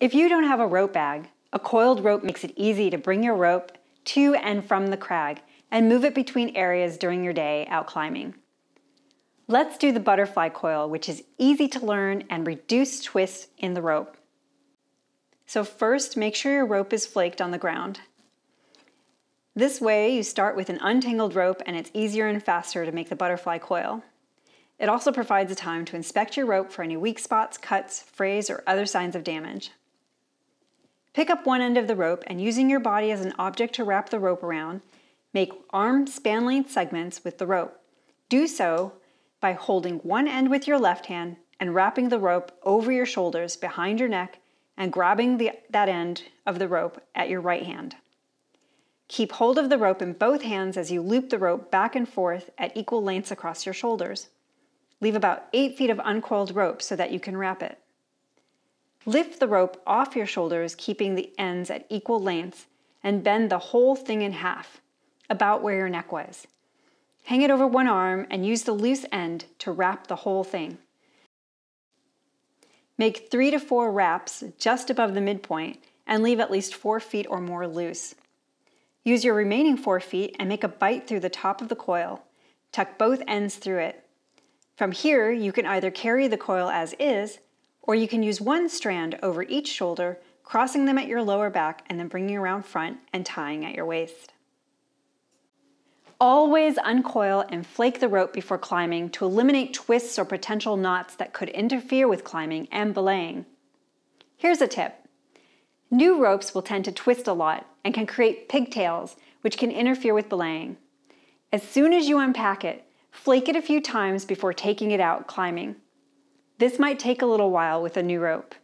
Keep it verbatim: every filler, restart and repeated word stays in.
If you don't have a rope bag, a coiled rope makes it easy to bring your rope to and from the crag and move it between areas during your day out climbing. Let's do the butterfly coil, which is easy to learn and reduce twists in the rope. So first, make sure your rope is flaked on the ground. This way, you start with an untangled rope and it's easier and faster to make the butterfly coil. It also provides a time to inspect your rope for any weak spots, cuts, frays, or other signs of damage. Pick up one end of the rope and, using your body as an object to wrap the rope around, make arm span length segments with the rope. Do so by holding one end with your left hand and wrapping the rope over your shoulders behind your neck and grabbing the, that end of the rope at your right hand. Keep hold of the rope in both hands as you loop the rope back and forth at equal lengths across your shoulders. Leave about eight feet of uncoiled rope so that you can wrap it. Lift the rope off your shoulders, keeping the ends at equal lengths, and bend the whole thing in half, about where your neck was. Hang it over one arm and use the loose end to wrap the whole thing. Make three to four wraps just above the midpoint and leave at least four feet or more loose. Use your remaining four feet and make a bite through the top of the coil. Tuck both ends through it. From here, you can either carry the coil as is, or you can use one strand over each shoulder, crossing them at your lower back and then bringing around front and tying at your waist. Always uncoil and flake the rope before climbing to eliminate twists or potential knots that could interfere with climbing and belaying. Here's a tip. New ropes will tend to twist a lot and can create pigtails, which can interfere with belaying. As soon as you unpack it, flake it a few times before taking it out climbing. This might take a little while with a new rope.